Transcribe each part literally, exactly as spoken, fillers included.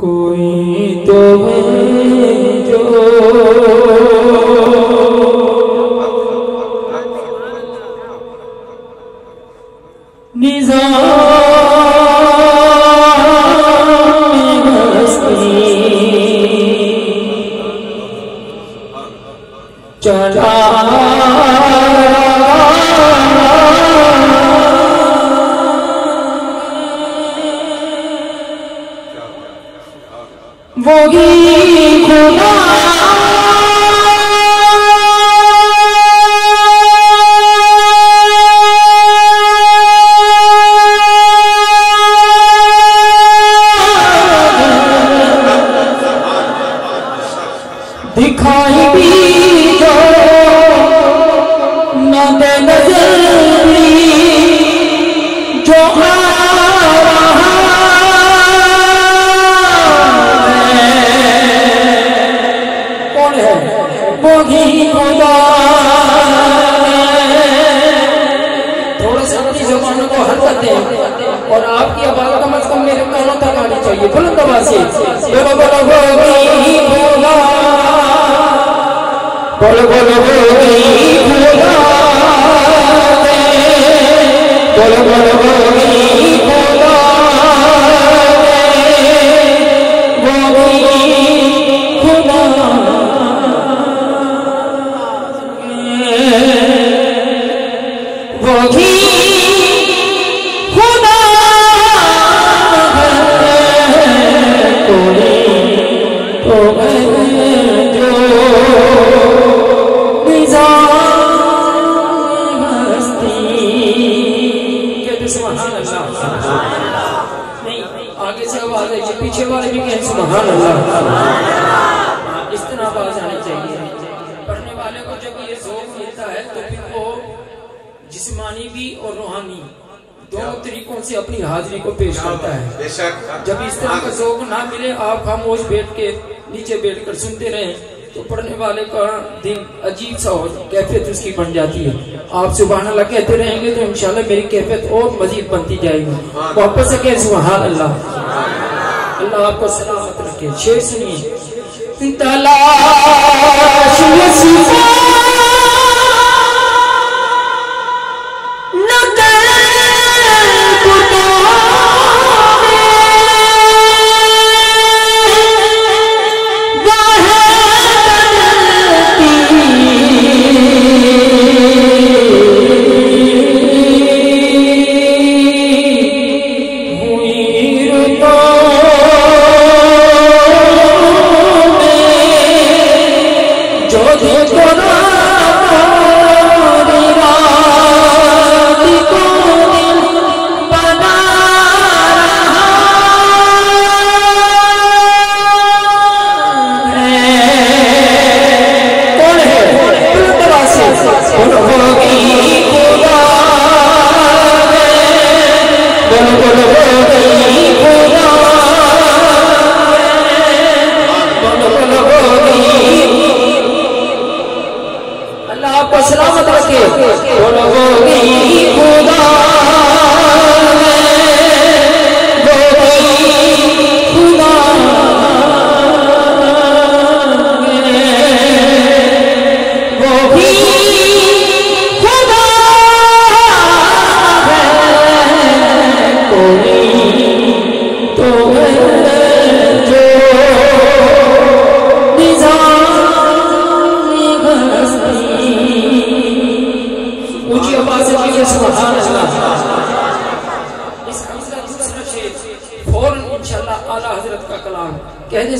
कोई तो है जो निज़ाम हस्ती चला वही खुदा दिखाई भी दो ना दे नजर जो और आपकी आवाज कम अज कम मेरे कानों तक आनी चाहिए। बुलंद आवाज़ से बोलो बोलो गोरी भोला, बोलो बोलो गोरी भोला, बोलो बोलो गोरी भोला, गोरी भोला। पीछे वाले भी कहें सुभान अल्लाह, इस तरह आवाज आनी चाहिए। पढ़ने वाले को जब ये ज़ौक़ मिलता है तो फिर वो जिस्मानी भी और रूहानी दोनों तरीकों से अपनी हाजिरी को पेश करता है। जब इस तरह का ज़ौक़ ना मिले, आप खामोश बैठ के नीचे बैठ कर सुनते रहे तो पढ़ने वाले का दिन अजीब सा हो, कैफियत उसकी बन जाती है। आप सुबहान अल्लाह कहते रहेंगे तो इंशाल्लाह मेरी कैफियत और मजीद बनती जाएगी। वापस से कहें सुभान अल्लाह। अल्लाह आपको सलामत रखे। शेर सुनिए। तलाश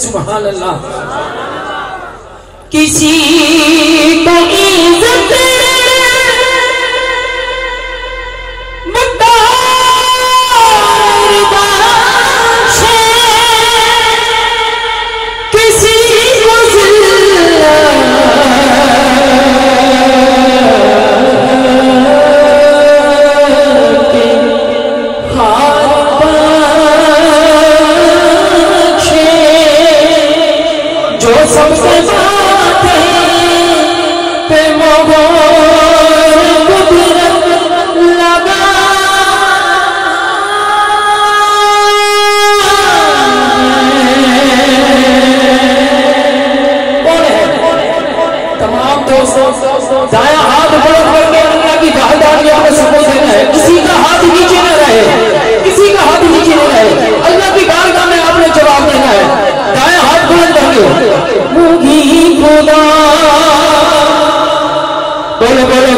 सुभान अल्लाह। किसी को इज्जत किसी को सबसे बात है पे मोह। बोलो बोलो